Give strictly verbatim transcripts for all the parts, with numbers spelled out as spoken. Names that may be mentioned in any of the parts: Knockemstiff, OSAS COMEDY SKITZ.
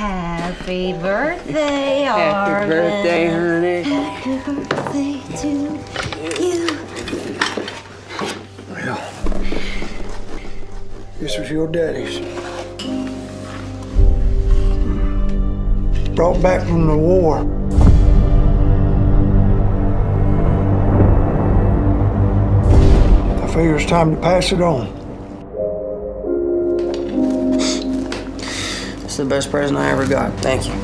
Happy birthday, Happy birthday, honey. Happy birthday to you. Well, this was your daddy's. Brought back from the war. I figure it's time to pass it on. It's the best present I ever got. Thank you.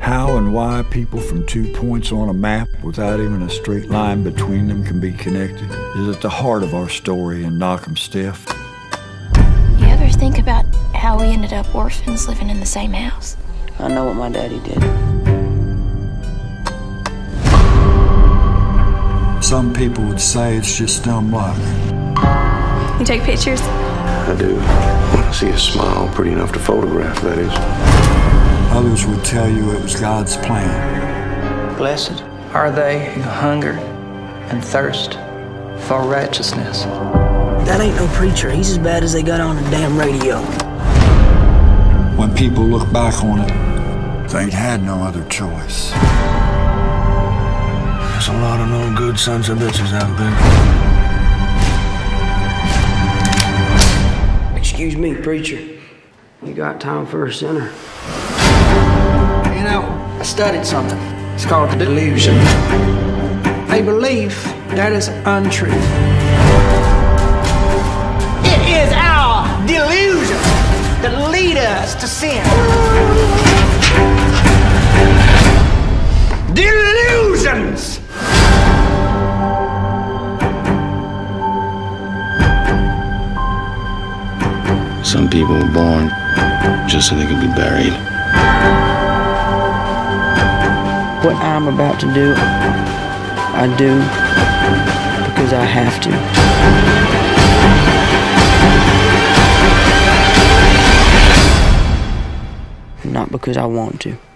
How and why people from two points on a map without even a straight line between them can be connected is at the heart of our story in Knockemstiff. You ever think about how we ended up orphans living in the same house? I know what my daddy did. Some people would say it's just dumb luck. You take pictures? I do. When I see a smile pretty enough to photograph, that is. Others would tell you it was God's plan. Blessed are they who hunger and thirst for righteousness. That ain't no preacher. He's as bad as they got on the damn radio. When people look back on it, they had no other choice. There's a lot of no good sons of bitches out there. Excuse me, preacher. You got time for a sinner? You know, I studied something. It's called the delusion. A belief that is untrue. It is our delusion that leads us to sin. Delusions! Some people were born just so they could be buried. What I'm about to do, I do because I have to. Not because I want to.